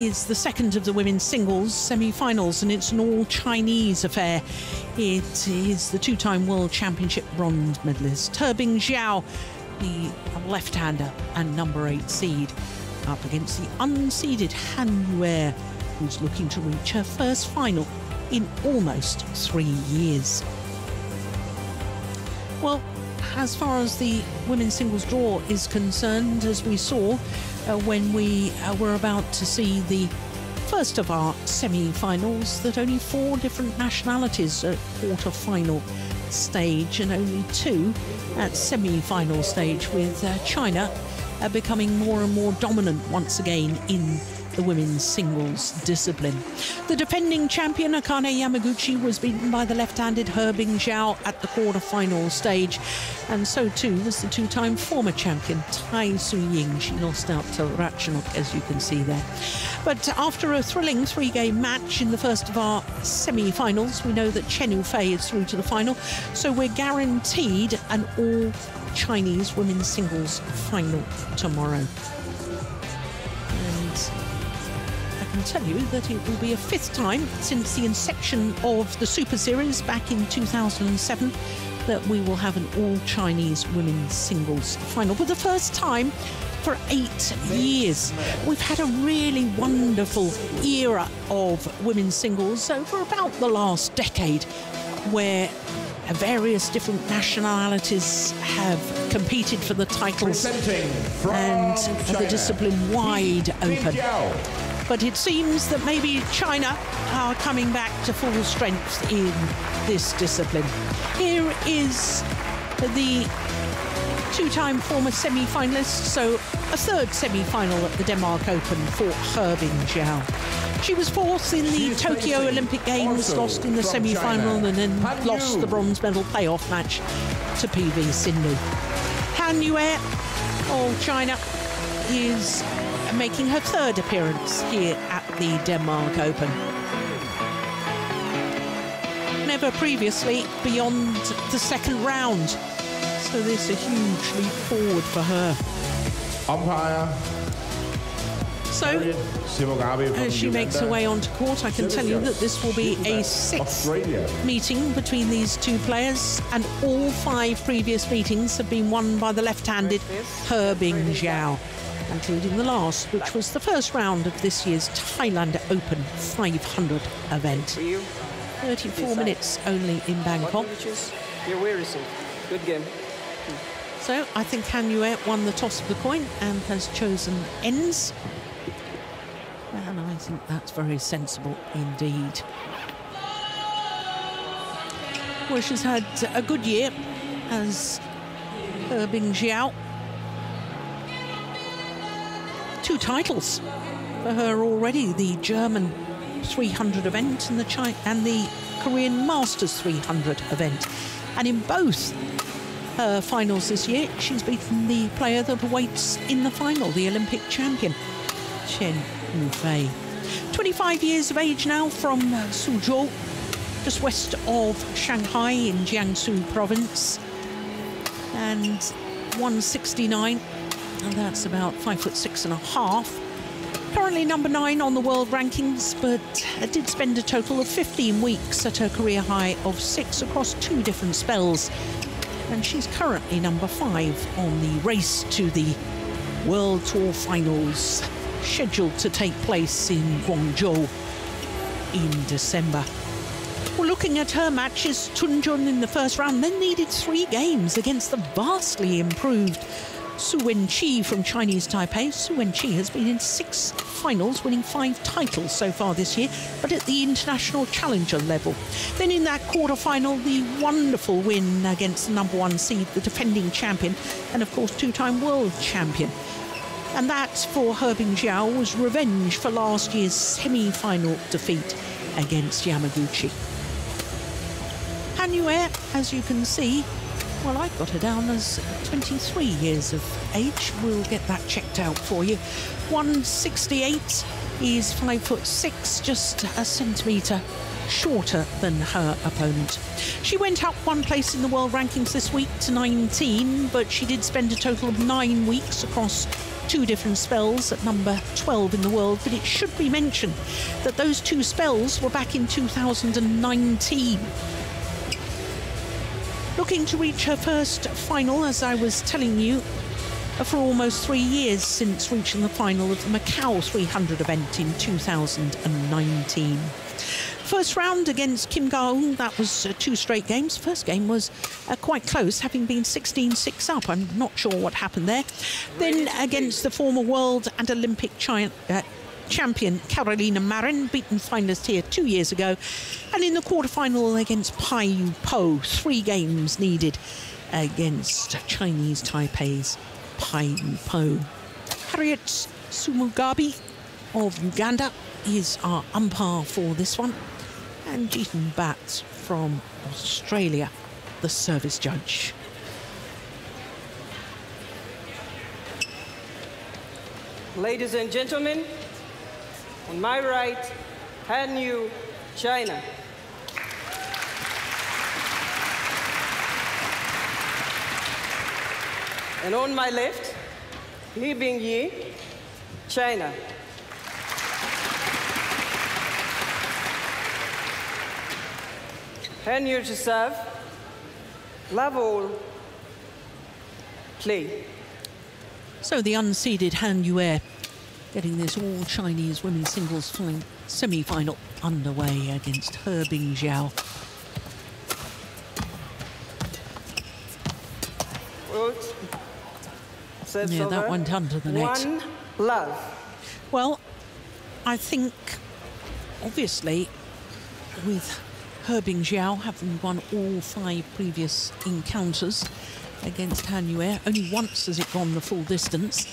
It's the second of the women's singles semi-finals, and it's an all-Chinese affair. It is the two-time World Championship bronze medalist He Bing Jiao, the left-hander and number 8 seed, up against the unseeded Han Yue, who's looking to reach her first final in almost 3 years. Well, as far as the women's singles draw is concerned, as we saw when we were about to see the first of our semi-finals, that only 4 different nationalities at quarter-final stage and only 2 at semi-final stage, with China becoming more and more dominant once again in the women's singles discipline. The defending champion Akane Yamaguchi was beaten by the left-handed He Bing Jiao at the quarter-final stage, and so too was the two-time former champion Tai Tzu Ying. She lost out to Ratchanok, as you can see there. But after a thrilling 3-game match in the first of our semi-finals, we know that Chen Yufei is through to the final, so we're guaranteed an all-Chinese women's singles final tomorrow. I can tell you that it will be a 5th time since the inception of the Super Series back in 2007 that we will have an all-Chinese women's singles final, for the first time for 8 years. We've had a really wonderful era of women's singles over about the last decade, where various different nationalities have competed for the titles and the discipline wide open. But it seems that maybe China are coming back to full strength in this discipline. Here is the two-time former semi-finalist, so a 3rd semi-final at the Denmark Open for He Bing Jiao. She was 4th in the Tokyo Olympic Games, lost in the semi-final, and then lost the bronze medal playoff match to PV Sindhu. Han Yue of China is making her 3rd appearance here at the Denmark Open. Never previously beyond the 2nd round, so there's a huge leap forward for her. Umpire. So, as she makes her way onto court, I can tell you that this will be a 6th meeting between these two players, and all 5 previous meetings have been won by the left-handed He Bing Jiao, including the last, which was the first round of this year's Thailand Open 500 event. 34 minutes only in Bangkok. Good game. So I think Han Yue won the toss of the coin and has chosen ends. And I think that's very sensible indeed. Well, she's had a good year as He Bing Jiao. 2 titles for her already, the German 300 event and the Korean Masters 300 event. And in both her finals this year, she's beaten the player that awaits in the final, the Olympic champion, Chen Yufei. 25 years of age now, from Suzhou, just west of Shanghai in Jiangsu province. And 169. And that's about 5'6½". Currently number 9 on the world rankings, but did spend a total of 15 weeks at her career high of 6 across 2 different spells. And she's currently number 5 on the race to the World Tour Finals, scheduled to take place in Guangzhou in December. Well, looking at her matches, Tunjun in the first round then needed 3 games against the vastly improved Su Wen Chi from Chinese Taipei. Su Wen Chi has been in 6 finals, winning 5 titles so far this year, but at the international challenger level. Then in that quarter-final, the wonderful win against the number 1 seed, the defending champion, and of course two-time world champion. And that for He Bing Jiao was revenge for last year's semi-final defeat against Yamaguchi. Han Yue, as you can see, well, I've got her down as 23 years of age. We'll get that checked out for you. 168 is 5'6", just a centimetre shorter than her opponent. She went up 1 place in the world rankings this week to 19, but she did spend a total of 9 weeks across two different spells at number 12 in the world, but it should be mentioned that those two spells were back in 2019. Looking to reach her first final, as I was telling you, for almost 3 years since reaching the final of the Macau 300 event in 2019. First round against Kim Ga-eun, that was two straight games. First game was quite close, having been 16-6 up. I'm not sure what happened there. Then against the former world and Olympic champion Carolina Marin, beaten finalist here 2 years ago. And in the quarterfinal against Pai Yu Po, three games needed against Chinese Taipei's Pai Yu Po. Harriet Sumugabi of Uganda is our umpire for this one, and Jiten Batts from Australia, the service judge. Ladies and gentlemen, on my right, Han Yue, China. And on my left, He Bing Jiao, China. Han Yue to serve, love all, play. So the unseeded Han Yue getting this all-Chinese women's singles semi-final underway against He Bing Jiao. Yeah, that went under the net. One love. Well, I think, obviously, with He Bing Jiao having won all five previous encounters against Han Yue, only once has it gone the full distance.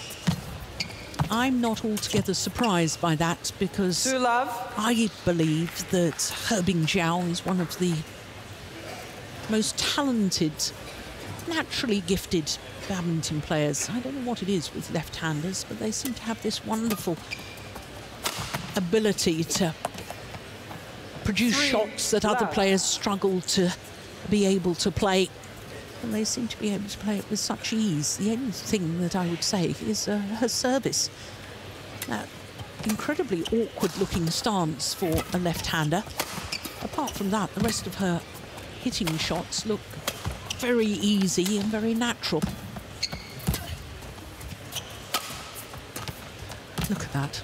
I'm not altogether surprised by that, because I believe that He Bing Jiao is one of the most talented, naturally gifted badminton players. I don't know what it is with left-handers, but they seem to have this wonderful ability to produce shots that other players struggle to be able to play, and they seem to be able to play it with such ease. The only thing that I would say is her service. That incredibly awkward-looking stance for a left-hander. Apart from that, the rest of her hitting shots look very easy and very natural. Look at that.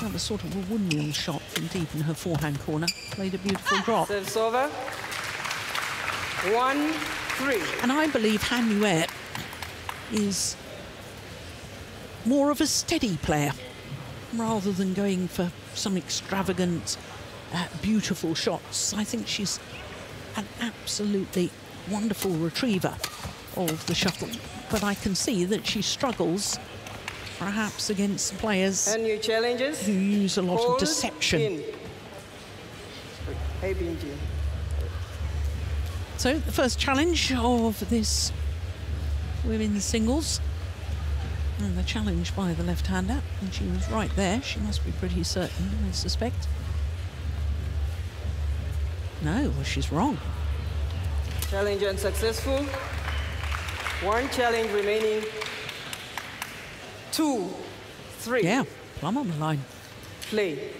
That was sort of a windmill shot from deep in her forehand corner. Played a beautiful drop. Serve's over. 1-3. And I believe Han Yue is more of a steady player rather than going for some extravagant, beautiful shots. I think she's an absolutely wonderful retriever of the shuttle, but I can see that she struggles perhaps against players who use a lot of deception. So the first challenge of this women's singles, and the challenge by the left-hander, and she was right there. She must be pretty certain, I suspect. No, well, she's wrong. Challenge unsuccessful. One challenge remaining. 2-3. Yeah, I'm on the line. Play.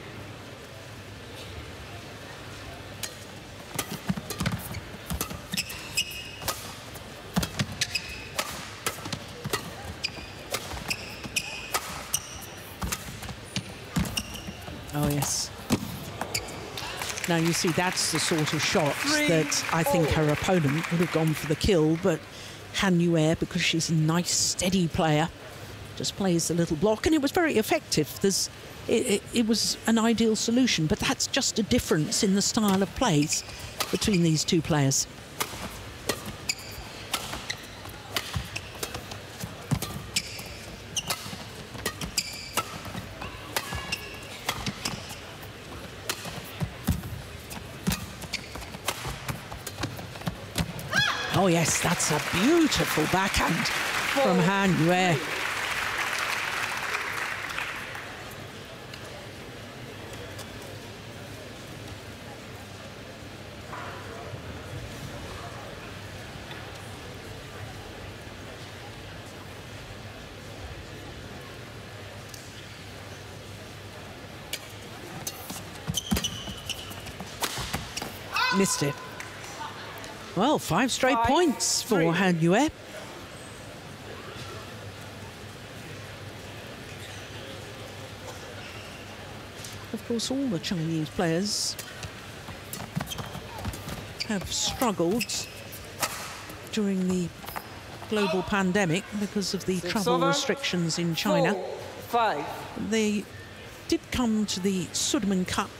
Oh, yes. Now, you see, that's the sort of shot that I think her opponent would have gone for the kill, but Han Yue, because she's a nice, steady player, just plays the little block, and it was very effective. It was an ideal solution, but that's just a difference in the style of plays between these two players. Oh yes, that's a beautiful backhand from Han Yue. Missed it. Well, five straight points for Han Yue. Of course, all the Chinese players have struggled during the global pandemic because of the travel restrictions in China. They did come to the Sudirman Cup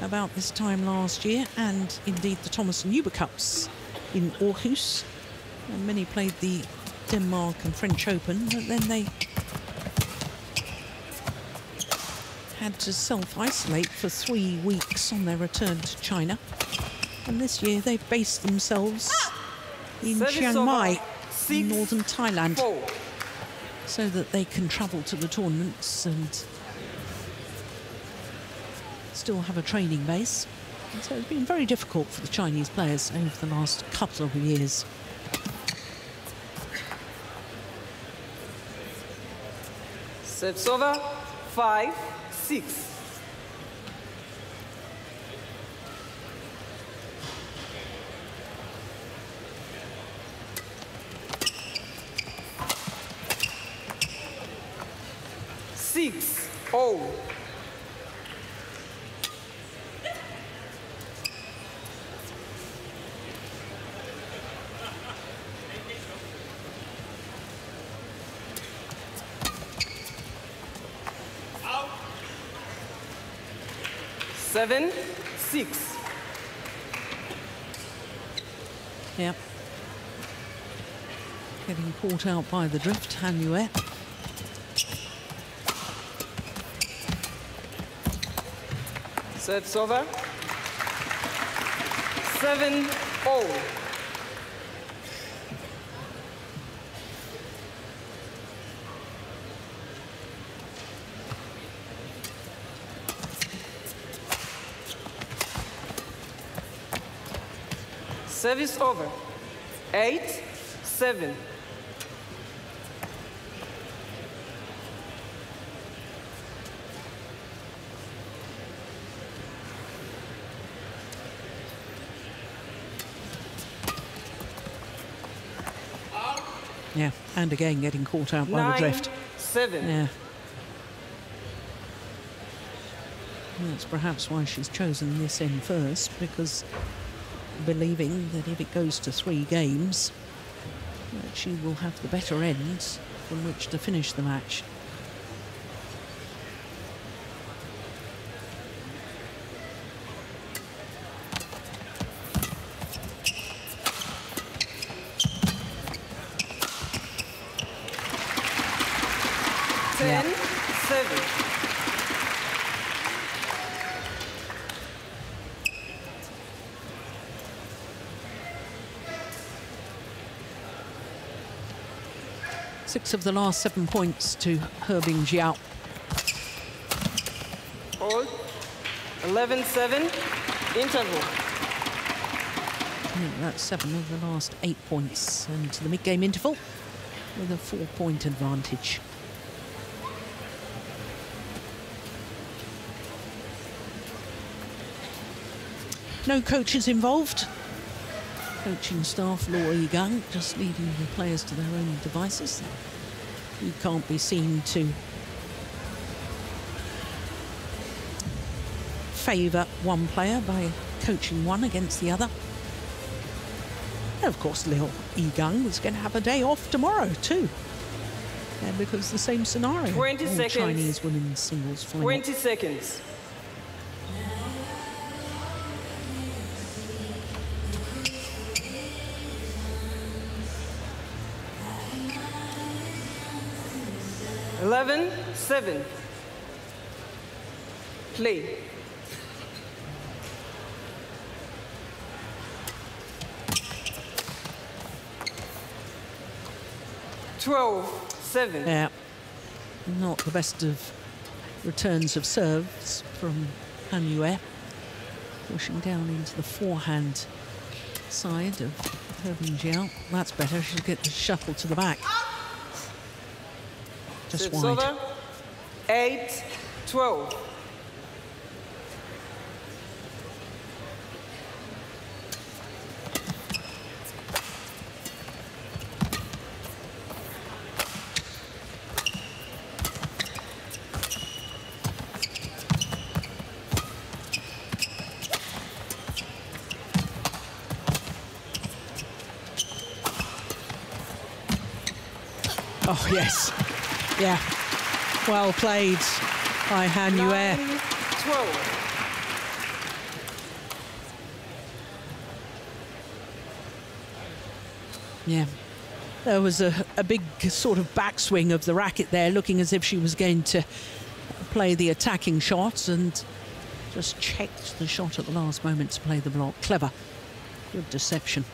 about this time last year, and indeed the Thomas and Uber Cups in Aarhus. And many played the Denmark and French Open, but then they had to self-isolate for 3 weeks on their return to China. And this year they've based themselves in Chiang Mai, in northern Thailand, so that they can travel to the tournaments and still have a training base. And so it's been very difficult for the Chinese players over the last couple of years. Serves over, 5-6. Out. 7-6. Yep. Getting caught out by the drift, Han Yue. Serves over. 7-0. Service over. 8-7. Yeah, and again getting caught out by the drift. 7. Yeah. And that's perhaps why she's chosen this in first, because believing that if it goes to 3 games, that she will have the better end from which to finish the match. Of the last 7 points to He Bing Jiao. 11-7 interval. Yeah, that's 7 of the last 8 points, and to the mid-game interval with a 4-point advantage. No coaches involved. Coaching staff Loi Gang just leaving the players to their own devices. You can't be seen to favour one player by coaching one against the other. And of course, Lil Yigang is going to have a day off tomorrow too, because the same scenario. 20 seconds. Chinese women's singles final. 20 seconds. Seven. Play. Seven. Yeah. Not the best of returns of serves from Han Yue. Pushing down into the forehand side of He Bing Jiao. That's better. She'll get the shuttle to the back. Just Six wide. Over. 8-12. Oh, yes. Yeah. Well played by Han Yue. 12. Yeah, there was a big sort of backswing of the racket there, looking as if she was going to play the attacking shots, and just checked the shot at the last moment to play the block. Clever. Good deception.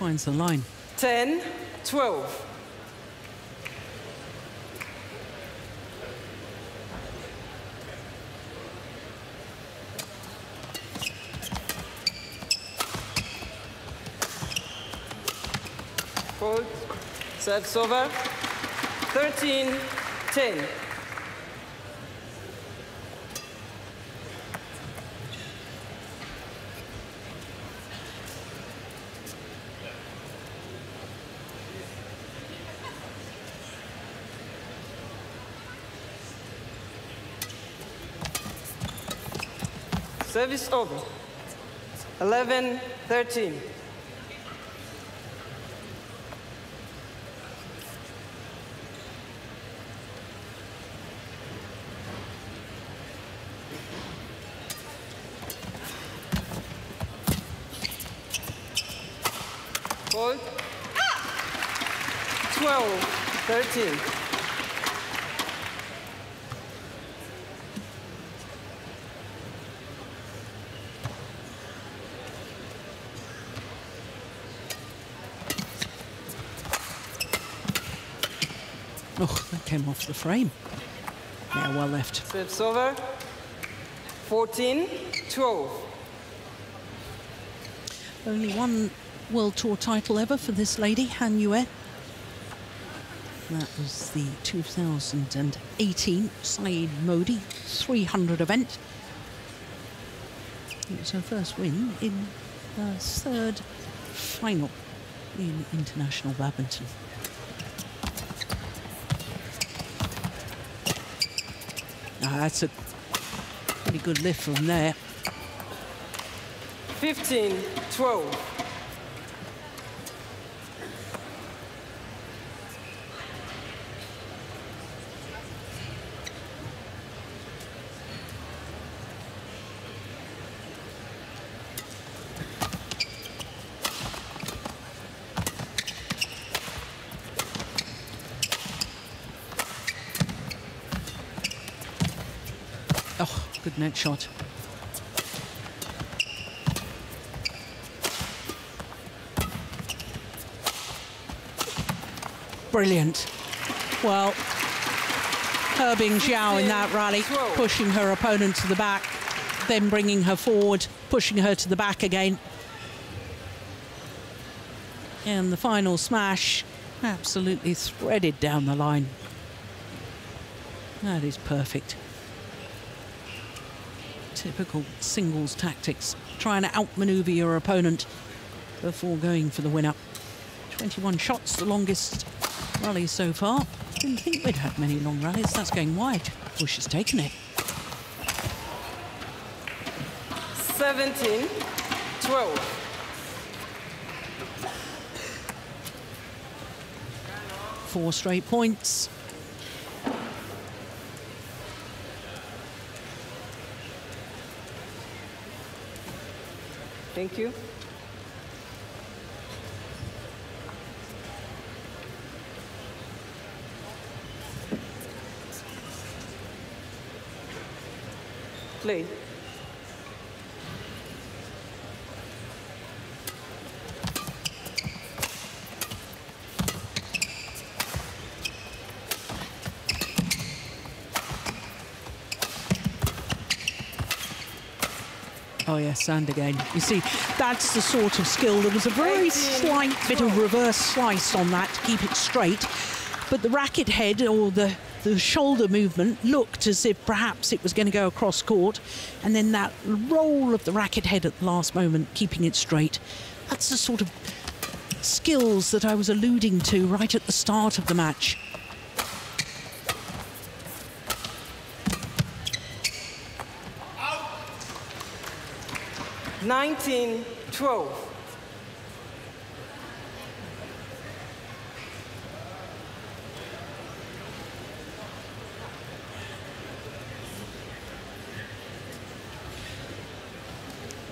Finds the line. 10, 12. Serves over. 13-10. Service over. 11-13. Oh, that came off the frame. Yeah, well left. Serves over. 14-12. Only one World Tour title ever for this lady, Han Yue. That was the 2018 Saeed Modi 300 event. It was her first win in her third final in international badminton. Ah, that's a pretty good lift from there. 15-12. Net shot. Brilliant. Well, He Bing Jiao in that rally, pushing her opponent to the back, then bringing her forward, pushing her to the back again. And the final smash absolutely threaded down the line. That is perfect. Typical singles tactics, trying to outmaneuver your opponent before going for the winner. 21 shots, the longest rally so far. Didn't think we'd had many long rallies. That's going wide. Well, she's taken it. 17-12. Four straight points. Thank you. Play. Oh, yes, sand again. You see, that's the sort of skill. There was a very slight bit of reverse slice on that to keep it straight. But the racket head or the shoulder movement looked as if perhaps it was going to go across court. And then that roll of the racket head at the last moment, keeping it straight. That's the sort of skills that I was alluding to right at the start of the match. 1912.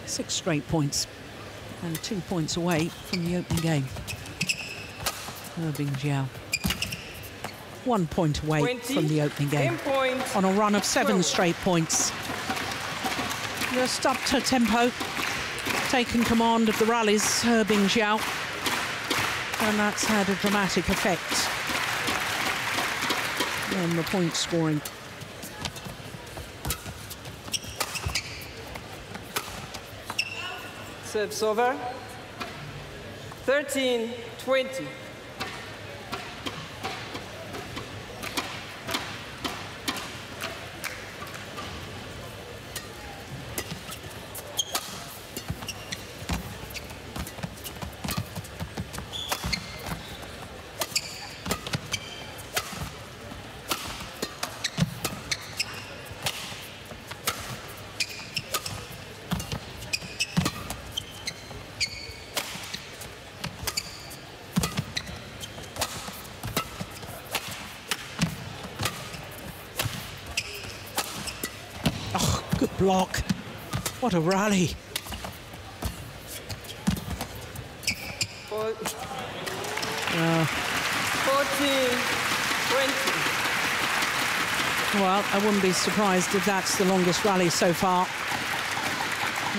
Six straight points and 2 points away from the opening game. He Bing Jiao 1 point away from the opening game on a run of 7 straight points. Just up to tempo, taking command of the rallies, He Bing Jiao, and that's had a dramatic effect on the point scoring. Serves over, 13-20. Block. What a rally. Well, I wouldn't be surprised if that's the longest rally so far.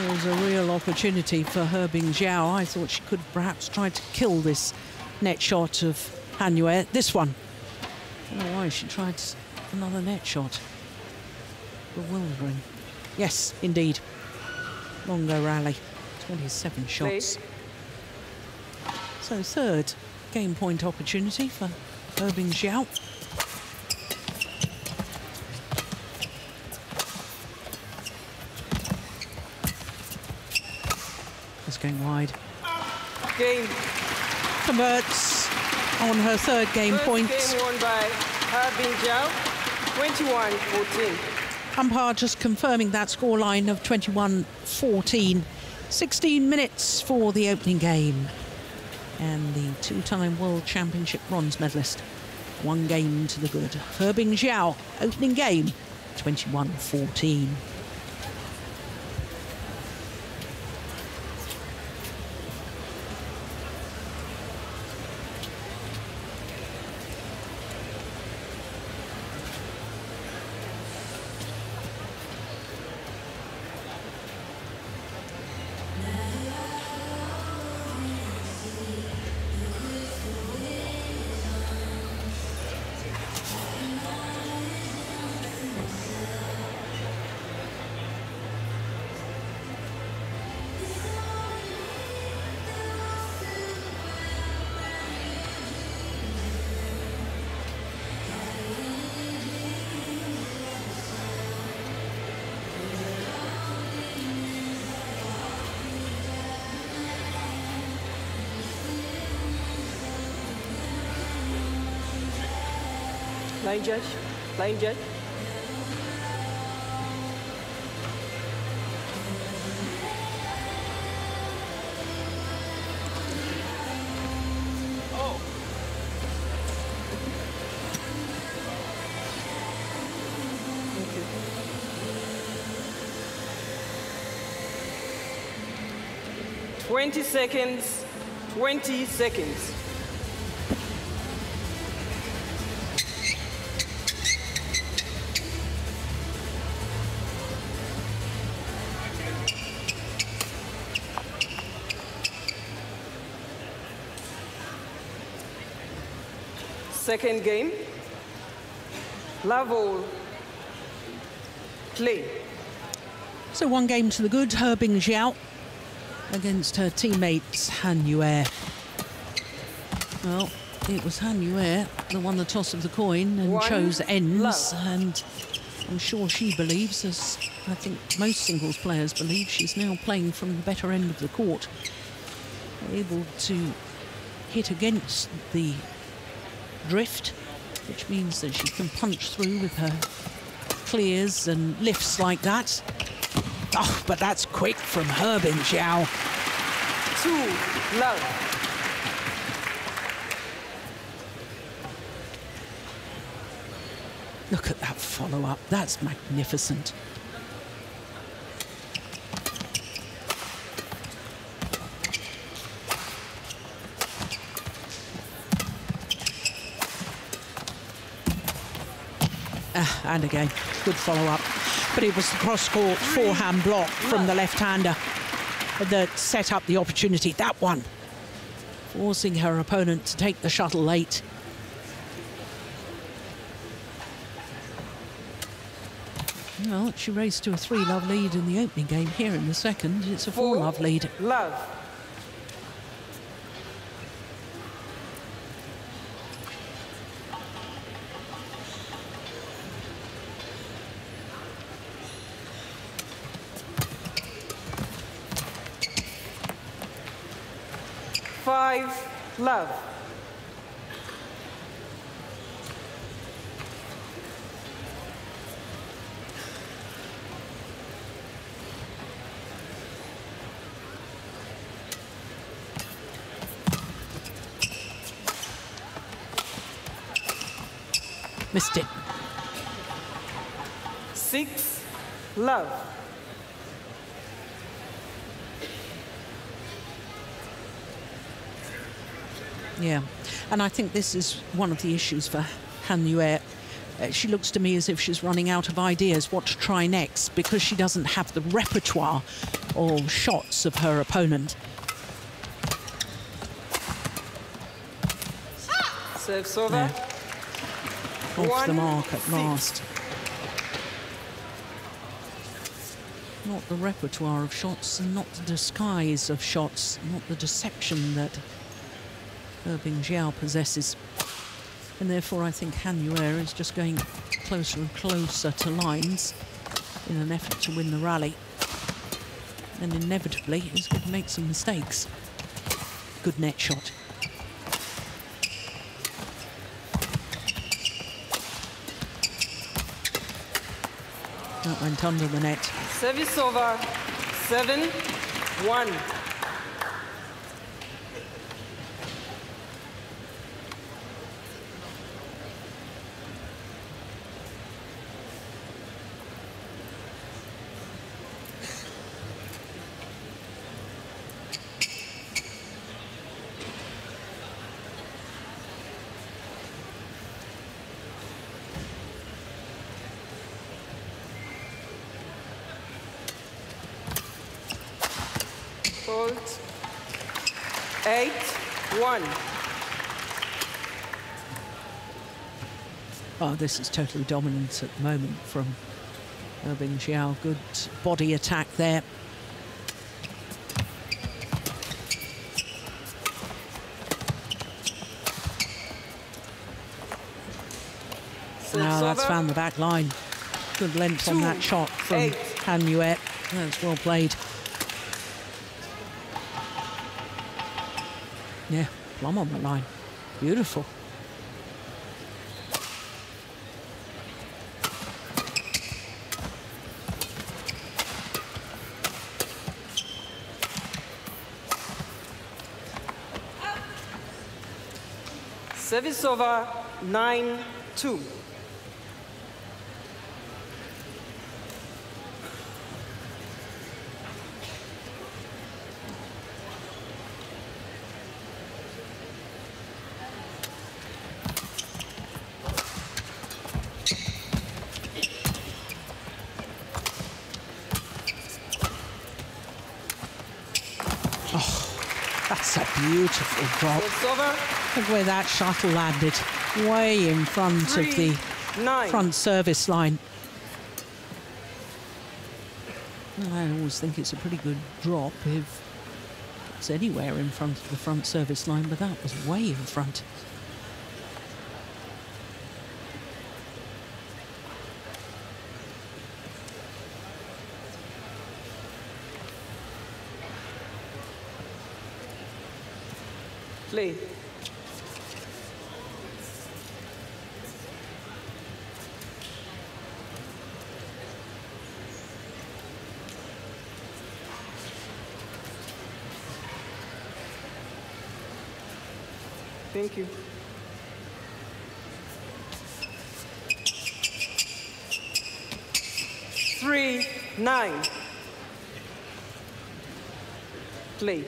There was a real opportunity for He Bing Jiao. I thought she could perhaps try to kill this net shot of Han Yue. This one. I don't know why she tried another net shot. Bewildering. Yes, indeed. Longer rally, 27 shots. So third game point opportunity for He Bing Jiao. It's going wide. Game. Converts on her third game point. Game won by He Bing Jiao, 21-14. Umpire just confirming that scoreline of 21-14. 16 minutes for the opening game. And the two-time World Championship bronze medalist. One game to the good. He Bing Jiao, opening game, 21-14. Line judge, line judge. Oh. Thank you. 20 seconds, 20 seconds. Second game, level play. So one game to the good, He Bing Jiao against her teammate Han Yue. Well, it was Han Yue that won the toss of the coin and chose ends. And I'm sure she believes, as I think most singles players believe, she's now playing from the better end of the court. Able to hit against the drift, which means that she can punch through with her clears and lifts like that. Oh, but that's quick from He Bing Jiao. 2-love. Look at that follow-up. That's magnificent. And again, good follow-up. But it was the cross-court forehand block from the left-hander that set up the opportunity. That one, forcing her opponent to take the shuttle late. Well, she raced to a 3-love lead in the opening game. Here in the second, it's a 4-love lead. Love. Missed it. 6-love. Yeah, and I think this is one of the issues for Han Yue. She looks to me as if she's running out of ideas what to try next, because she doesn't have the repertoire or shots of her opponent. Serves over. Yeah. Off the mark at last. Not the repertoire of shots, and not the disguise of shots, not the deception that He Bing Jiao possesses, and therefore I think Han Yue is just going closer and closer to lines in an effort to win the rally, and inevitably is going to make some mistakes. Good net shot. That went under the net. Service over. 7-1. Bolt. 8-1. Oh, this is totally dominant at the moment from He Bing Jiao. Good body attack there. Now that's found the back line. Good length on that shot from Han Yue. That's well played. Yeah, plumb on the line. Beautiful. Service over. 9-2. Beautiful drop. Look where that shuttle landed, way in front of the front service line. Well, I always think it's a pretty good drop if it's anywhere in front of the front service line, but that was way in front. Play. Thank you. Three, nine. Play.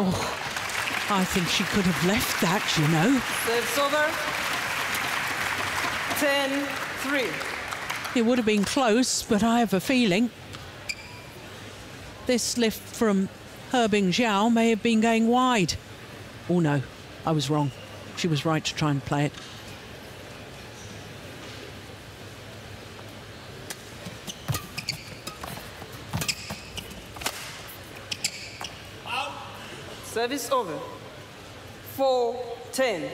Oh, I think she could have left that, you know. Serve's over. 10-3. It would have been close, but I have a feeling this lift from He Bing Jiao may have been going wide. Oh, no, I was wrong. She was right to try and play it. Service over. 4-10.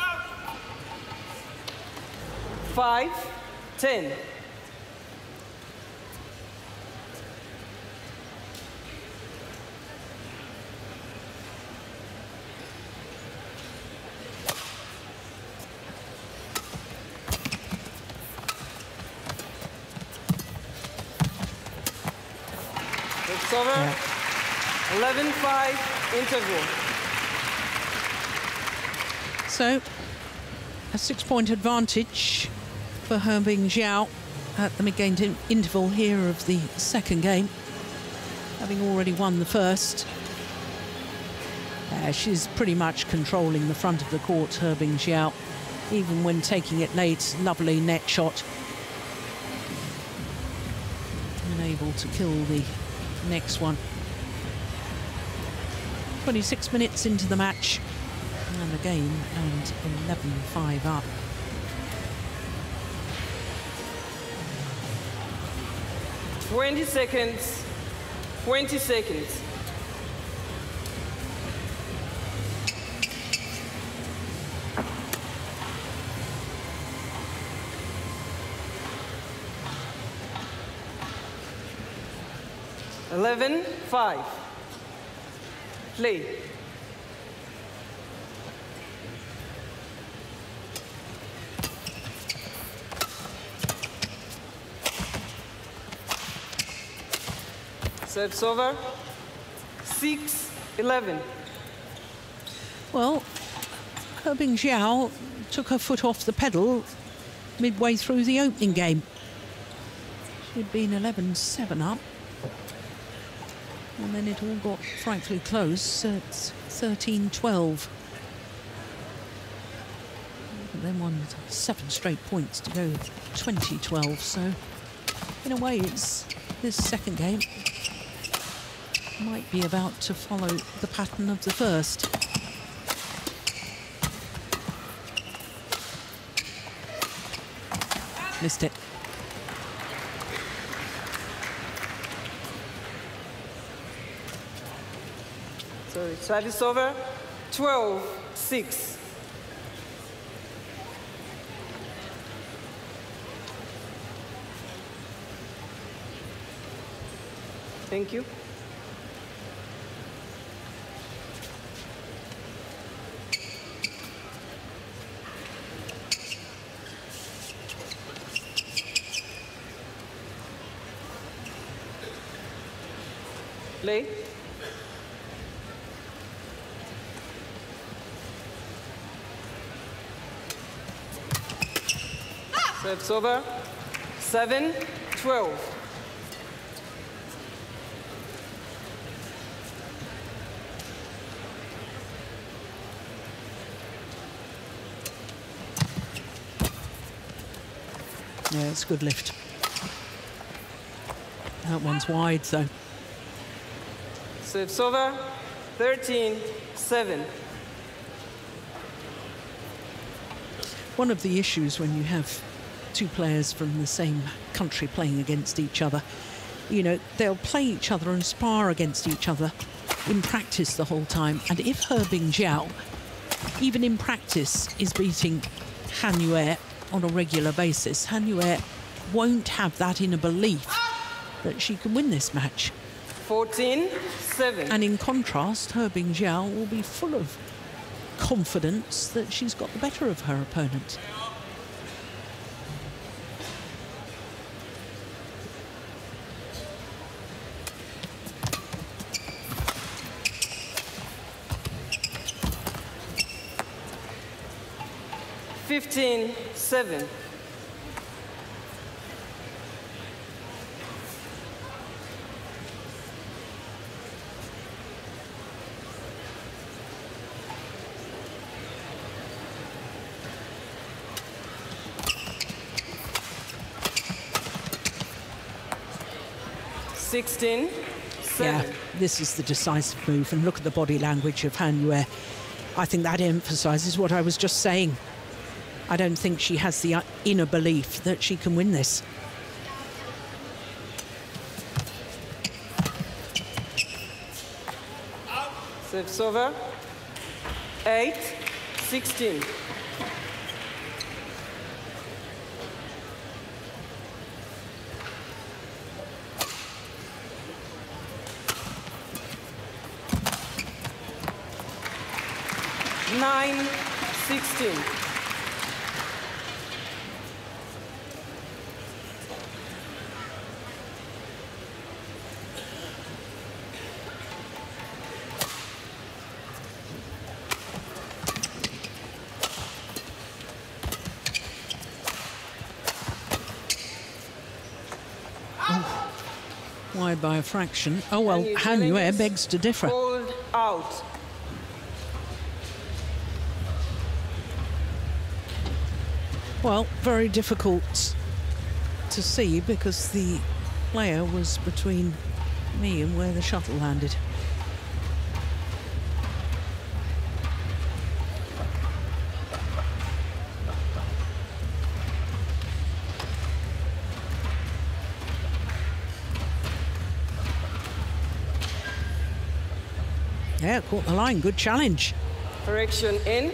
Out. 5-10. Over. Yeah. 11-5 interval. So, a 6-point advantage for He Bing Jiao at the mid-game interval here of the second game, having already won the first. She's pretty much controlling the front of the court, He Bing Jiao, even when taking it late. Lovely net shot. Unable to kill the next one. 26 minutes into the match and the game, and 11-5 up. Twenty seconds. Eleven-5. Play. Serves over. 6-11. Well, He Bing Jiao took her foot off the pedal midway through the opening game. She'd been 11-7 up. And then it all got frightfully close, so it's 13-12. And then won 7 straight points to go 20-12, so in a way it's this second game might be about to follow the pattern of the first. Missed it. Service over. 12-6. Thank you. Play. Serves over. 7-12. Yeah, it's a good lift. That one's wide, though. So it's over 13-7. One of the issues when you have two players from the same country playing against each other, you know, they'll play each other and spar against each other in practice the whole time. And if He Bing Jiao, even in practice, is beating Han Yue on a regular basis, Han Yue won't have that inner belief that she can win this match. 14-7. And in contrast, He Bing Jiao will be full of confidence that she's got the better of her opponent. Seven. Yeah, this is the decisive move, and look at the body language of Han Yue. I think that emphasises what I was just saying. I don't think she has the inner belief that she can win this. 8-16. Why by a fraction? Oh, well, Han Yue begs to differ. Hold out. Well, very difficult to see because the player was between me and where the shuttle landed. Yeah, caught the line. Good challenge. Correction in.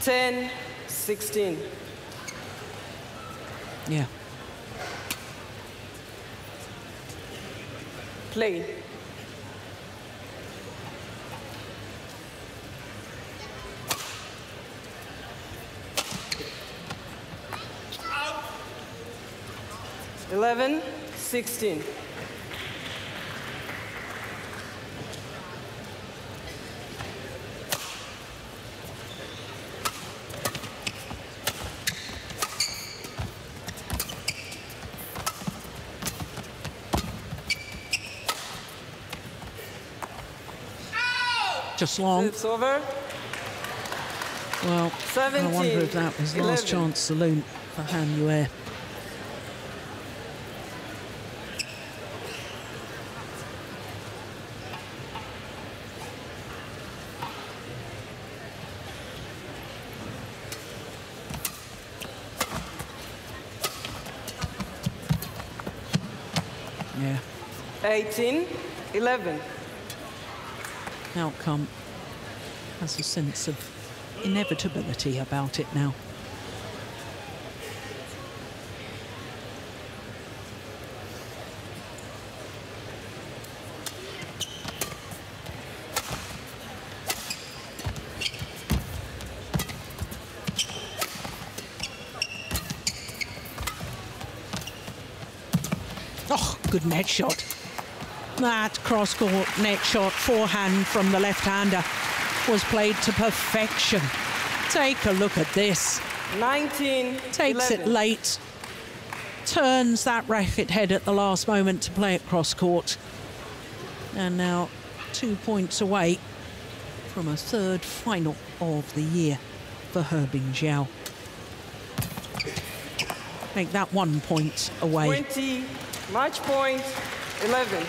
10-16. Yeah. Play. Out. 11-16. Just long. It's over. Well, 17, I wonder if that was 11. Last chance saloon for Han Yue. Yeah. 18-11. Outcome has a sense of inevitability about it now. Oh, good net shot. That cross-court net shot, forehand from the left-hander, was played to perfection. Take a look at this. 19. Takes 11. It late, turns that racket head at the last moment to play it cross-court. And now 2 points away from a third final of the year for He Bing Jiao. Make that 1 point away. 20, Match point 11.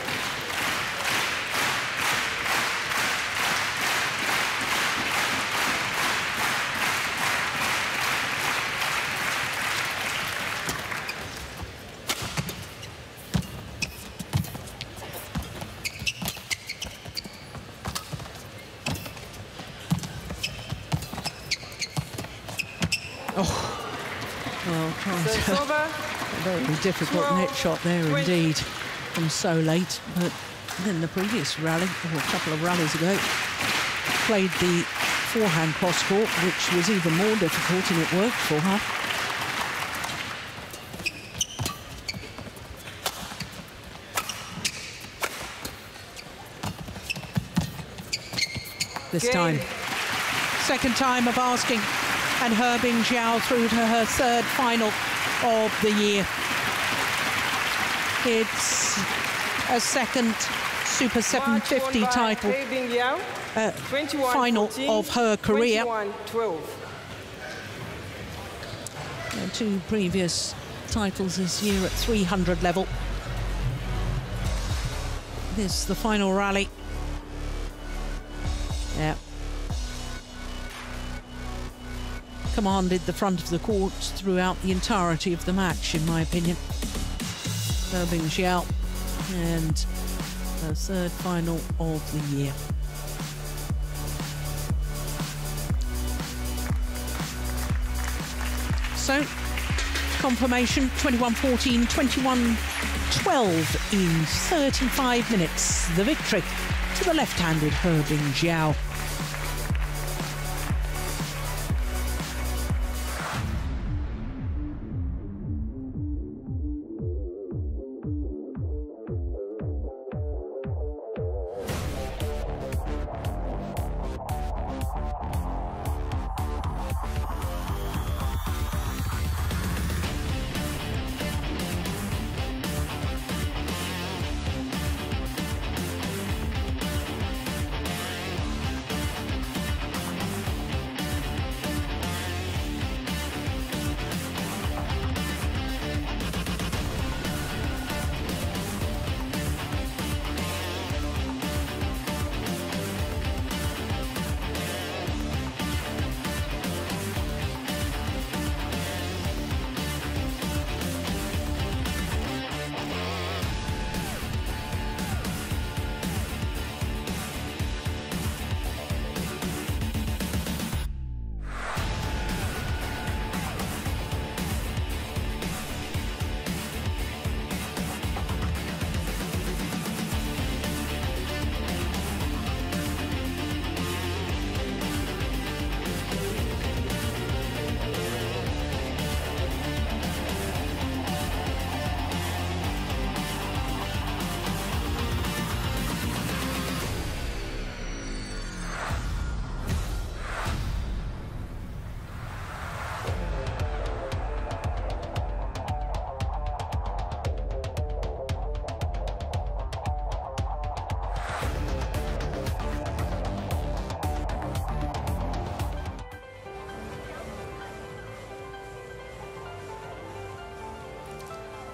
Very difficult net shot there indeed from so late, but then the previous rally, or a couple of rallies ago, played the forehand cross-court, which was even more difficult, and it worked for her. This time, second time of asking, and He Bing Jiao through to her third final of the year. It's a second Super 750 title final of her career. Two previous titles this year at 300 level. This is the final rally. Yeah. Commanded the front of the court throughout the entirety of the match, in my opinion. He Bing Jiao, and her third final of the year. So, confirmation 21-14, 21-12 in 35 minutes. The victory to the left-handed He Bing Jiao.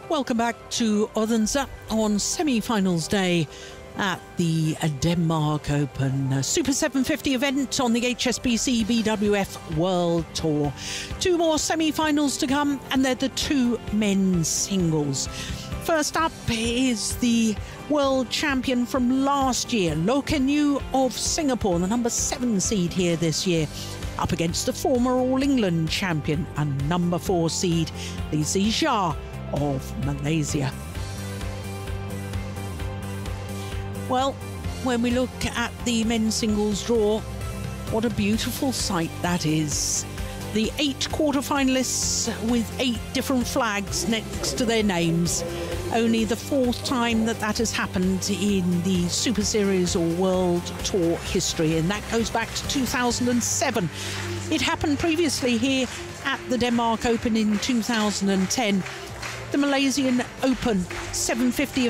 Welcome back to Odense on semi-finals day at the Denmark Open, a Super 750 event on the HSBC BWF World Tour. Two more semi-finals to come, and they're the two men's singles. First up is the world champion from last year, Loh Kean Yew of Singapore, the number 7 seed here this year, up against the former All England champion and number 4 seed, Lee Si Jia of Malaysia. Well, when we look at the men's singles draw, what a beautiful sight that is. The 8 quarterfinalists with 8 different flags next to their names. Only the 4th time that has happened in the Super Series or World Tour history, and that goes back to 2007. It happened previously here at the Denmark Open in 2010. The Malaysian Open 750